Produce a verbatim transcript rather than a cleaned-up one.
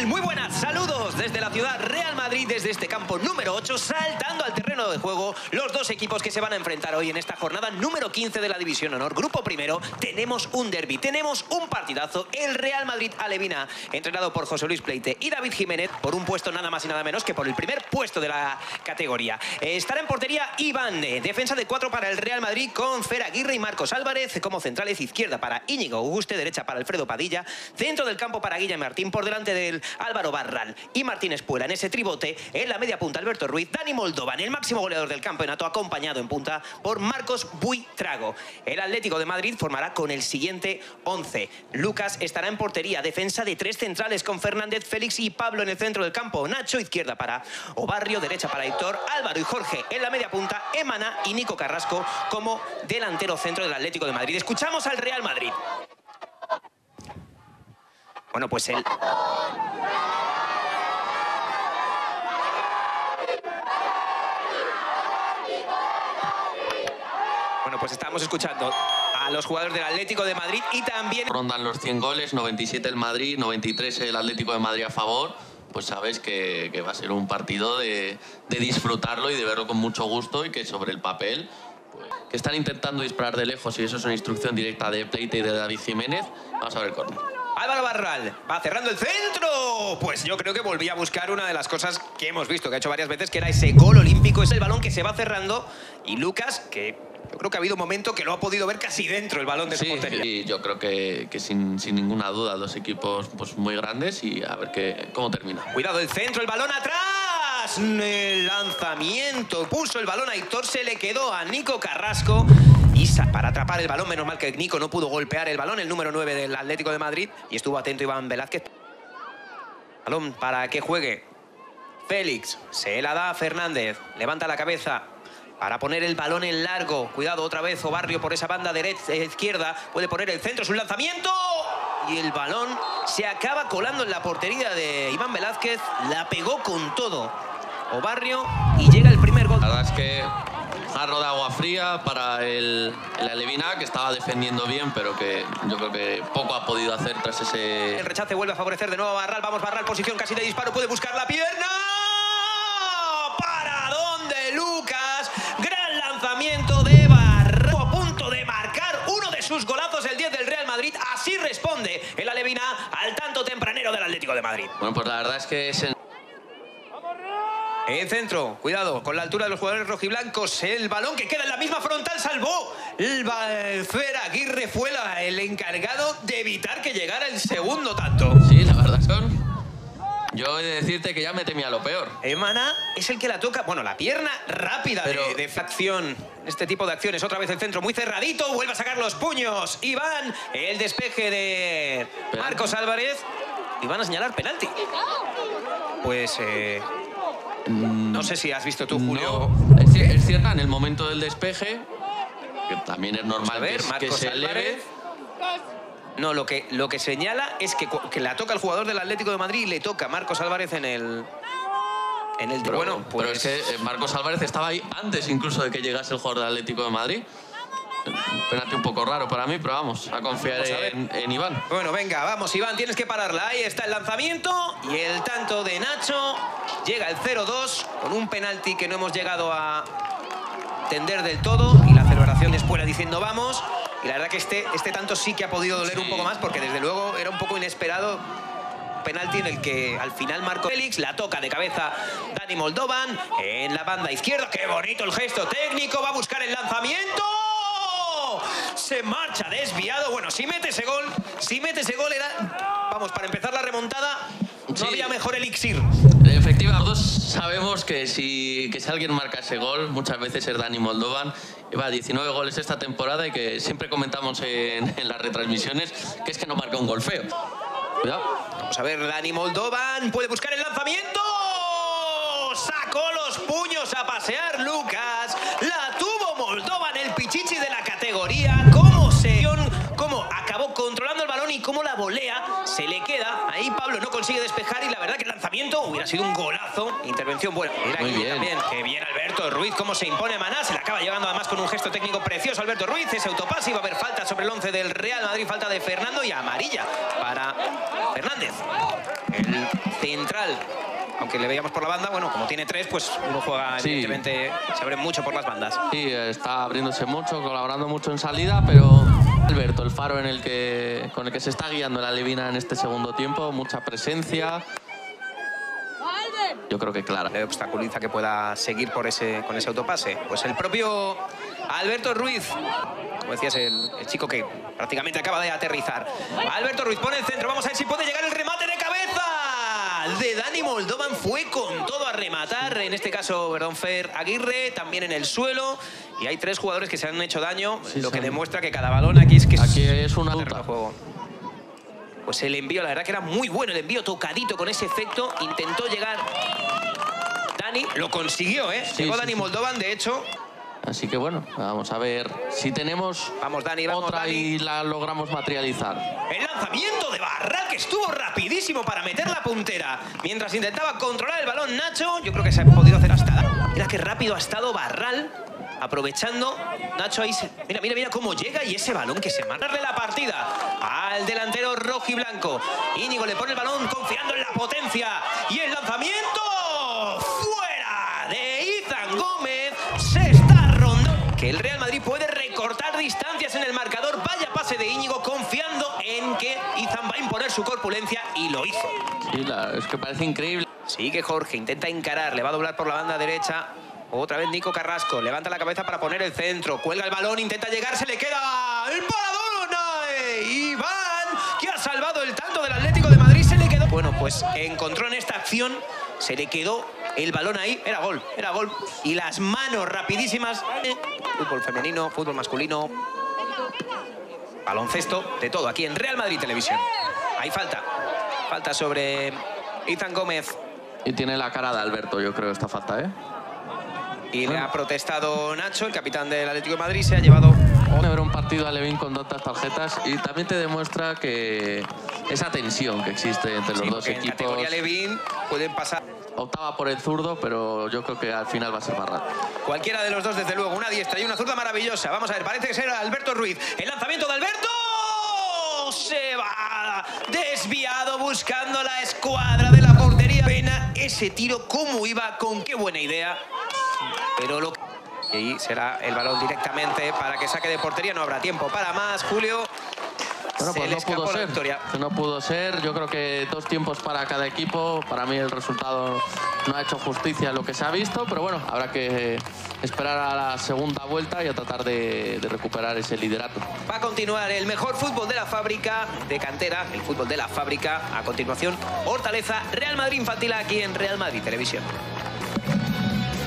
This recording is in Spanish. tal? Muy buenas, saludos desde la ciudad Real Madrid, desde este campo número ocho, saltando al terreno de juego los dos equipos que se van a enfrentar hoy en esta jornada número quince de la División Honor. Grupo primero, tenemos un derbi, tenemos un partidazo, el Real Madrid Alevina, entrenado por José Luis Pleite y David Jiménez, por un puesto nada más y nada menos que por el primer puesto de la categoría. Estará en portería Iván, defensa de cuatro para el Real Madrid con Fer Aguirre y Marcos Álvarez como centrales, izquierda para Íñigo Auguste, derecha para Alfredo Padilla, centro del campo para Guillermo Martín, por delante del Álvaro Barral y Martín Espuela. En ese tribote, en la media punta, Alberto Ruiz, Dani Moldovan, el máximo goleador del campeonato, acompañado en punta por Marcos Buitrago. El Atlético de Madrid formará con el siguiente once. Lucas estará en portería, defensa de tres centrales con Fernández, Félix y Pablo en el centro del campo. Nacho, izquierda para Obarrio, derecha para Héctor, Álvaro y Jorge en la media punta, Emana y Nico Carrasco como delantero centro del Atlético de Madrid. Escuchamos al Real Madrid. Bueno, pues él... Bueno, pues estamos escuchando a los jugadores del Atlético de Madrid y también... Rondan los cien goles, noventa y siete el Madrid, noventa y tres el Atlético de Madrid a favor. Pues sabes que, que va a ser un partido de, de disfrutarlo y de verlo con mucho gusto, y que sobre el papel... Pues, que están intentando disparar de lejos, y eso es una instrucción directa de Pleite y de David Jiménez. Vamos a ver el córner. Álvaro Barral va cerrando el centro. Pues yo creo que volví a buscar una de las cosas que hemos visto, que ha hecho varias veces, que era ese gol olímpico. Es el balón que se va cerrando y Lucas, que yo creo que ha habido un momento que lo ha podido ver casi dentro el balón de su portería. Sí, yo creo que, que sin, sin ninguna duda, dos equipos pues muy grandes, y a ver que, cómo termina. Cuidado el centro, el balón atrás. El lanzamiento, puso el balón a Héctor, se le quedó a Nico Carrasco Isa para atrapar el balón. Menos mal que Nico no pudo golpear el balón, el número nueve del Atlético de Madrid, y estuvo atento Iván Velázquez. Balón para que juegue Félix, se la da a Fernández, levanta la cabeza para poner el balón en largo. Cuidado otra vez Obarrio por esa banda derecha, izquierda, puede poner el centro, es un lanzamiento... Y el balón se acaba colando en la portería de Iván Velázquez, la pegó con todo Obarrio y llega el primer gol. La verdad es que jarro de agua fría para el, el Alevina, que estaba defendiendo bien, pero que yo creo que poco ha podido hacer tras ese... El rechace vuelve a favorecer de nuevo a Barral. Vamos, Barral, posición casi de disparo, puede buscar la pierna. ¿Para dónde, Lucas? Gran lanzamiento de Barral, a punto de marcar uno de sus golazos, el diez del Real Madrid. Así responde el Alevina al tanto tempranero del Atlético de Madrid. Bueno, pues la verdad es que es... En... El centro, cuidado, con la altura de los jugadores rojiblancos, el balón que queda en la misma frontal, salvó el Fer Aguirre, fue la, el encargado de evitar que llegara el segundo tanto. Sí, la verdad son... Yo he de decirte que ya me temía lo peor. Emana es el que la toca, bueno, la pierna rápida Pero... de, de facción, este tipo de acciones. Otra vez el centro muy cerradito, vuelve a sacar los puños, Iván, el despeje de Marcos Álvarez, y van a señalar penalti. Pues... Eh... No sé si has visto tú, Julio. No, es, es cierto, en el momento del despeje, que también es normal ver, que, que se eleve. No, lo que, lo que señala es que, que la toca el jugador del Atlético de Madrid y le toca a Marcos Álvarez en el... En el pero, bueno, pues... Pero es que Marcos Álvarez estaba ahí antes incluso de que llegase el jugador del Atlético de Madrid. Espérate, un poco raro para mí, pero vamos, a confiar vamos a en, en Iván. Bueno, venga, vamos, Iván, tienes que pararla. Ahí está el lanzamiento y el tanto de Nacho. Llega el cero dos con un penalti que no hemos llegado a tender del todo. Y la celebración de Espuela diciendo vamos. Y la verdad que este, este tanto sí que ha podido doler sí. un poco más, porque desde luego era un poco inesperado. Penalti en el que al final marcó Félix, la toca de cabeza Dani Moldovan en la banda izquierda. ¡Qué bonito el gesto técnico! Va a buscar el lanzamiento. Se marcha desviado. Bueno, si mete ese gol, si mete ese gol era... Vamos, para empezar la remontada, no sí. había mejor elixir. Efectivamente, todos sabemos que si, que si alguien marca ese gol, muchas veces es Dani Moldovan. Lleva diecinueve goles esta temporada, y que siempre comentamos en, en las retransmisiones que es que no marca un gol feo. Cuidado. Vamos a ver, Dani Moldovan puede buscar el lanzamiento. Sacó los puños a pasear Lucas. La tuvo Moldovan, el pichichi de la categoría. Cómo se... Cómo acabó controlando el balón y cómo la volea. Se le queda. Ahí Pablo no consigue despejar, y la verdad que el lanzamiento hubiera sido un golazo. Intervención buena. Mira, muy bien. También. Qué bien Alberto Ruiz, cómo se impone a Maná. Se la acaba llevando además con un gesto técnico precioso Alberto Ruiz. Ese autopase, y va a haber falta sobre el once del Real Madrid. Falta de Fernando y amarilla para Fernández. El central. Aunque le veíamos por la banda, bueno, como tiene tres, pues uno juega, sí, evidentemente, se abre mucho por las bandas. Sí, está abriéndose mucho, colaborando mucho en salida, pero Alberto, el faro en el que, con el que se está guiando la Alevina en este segundo tiempo, mucha presencia. Yo creo que claro. Le obstaculiza que pueda seguir por ese, con ese autopase. Pues el propio Alberto Ruiz, como decías, el, el chico que prácticamente acaba de aterrizar. Alberto Ruiz pone el centro, vamos a ver si puede llegar el remate de cabeza de Dani Moldovan. Fue con todo a rematar, en este caso, perdón, Fer Aguirre, también en el suelo. Y hay tres jugadores que se han hecho daño, sí, lo que sí. demuestra que cada balón aquí es que aquí es, es una un de juego. Pues el envío, la verdad que era muy bueno, el envío tocadito con ese efecto, intentó llegar Dani, lo consiguió, ¿eh? Sí, llegó sí, Dani sí. Moldovan, de hecho. Así que bueno, vamos a ver si tenemos vamos, Dani, vamos, otra Dani. y la logramos materializar. El lanzamiento de Barral, que estuvo rapidísimo para meter la puntera. Mientras intentaba controlar el balón Nacho, yo creo que se ha podido hacer hasta... Mira qué rápido ha estado Barral, aprovechando Nacho ahí. Se... Mira, mira, mira cómo llega y ese balón que se marca de la partida al delantero rojiblanco. Íñigo le pone el balón confiando en la potencia y el lanzamiento... ¡Fuera! De Ethan Gómez se está rondando. Que el Real Madrid puede recortar distancias en el marcador. Vaya pase de Íñigo confiando en que Ethan va a imponer su corpulencia y lo hizo. Sí, la, es que parece increíble. Sí, que Jorge intenta encarar, le va a doblar por la banda derecha. Otra vez Nico Carrasco, levanta la cabeza para poner el centro. Cuelga el balón, intenta llegar, se le queda el paradona de Iván, que ha salvado el tanto del Atlético de Madrid. Se le quedó... Bueno, pues encontró en esta acción, se le quedó el balón ahí. Era gol, era gol. Y las manos rapidísimas. Fútbol femenino, fútbol masculino. Baloncesto, de todo, aquí en Real Madrid Televisión. Hay falta. Falta sobre Ethan Gómez. Y tiene la cara de Alberto, yo creo, esta falta, ¿eh? Y le ha protestado Nacho, el capitán del Atlético de Madrid, se ha llevado... Vamos a ver un partido Alevín con tantas tarjetas y también te demuestra que esa tensión que existe entre los sí, dos en equipos... En categoría Alevín pueden pasar... Optaba por el zurdo, pero yo creo que al final va a ser Barral. Cualquiera de los dos, desde luego, una diestra y una zurda maravillosa. Vamos a ver, parece que será Alberto Ruiz. El lanzamiento de Alberto... Se va desviado buscando la escuadra de la portería. Pena ese tiro, cómo iba, con qué buena idea... Pero lo que... Y ahí será el balón directamente para que saque de portería. No habrá tiempo para más, Julio. Bueno, pues no pudo ser. Victoria. No pudo ser. Yo creo que dos tiempos para cada equipo. Para mí el resultado no ha hecho justicia a lo que se ha visto. Pero bueno, habrá que esperar a la segunda vuelta y a tratar de, de recuperar ese liderato. Va a continuar el mejor fútbol de la fábrica de cantera. El fútbol de la fábrica. A continuación, Hortaleza Real Madrid Infantil aquí en Real Madrid Televisión.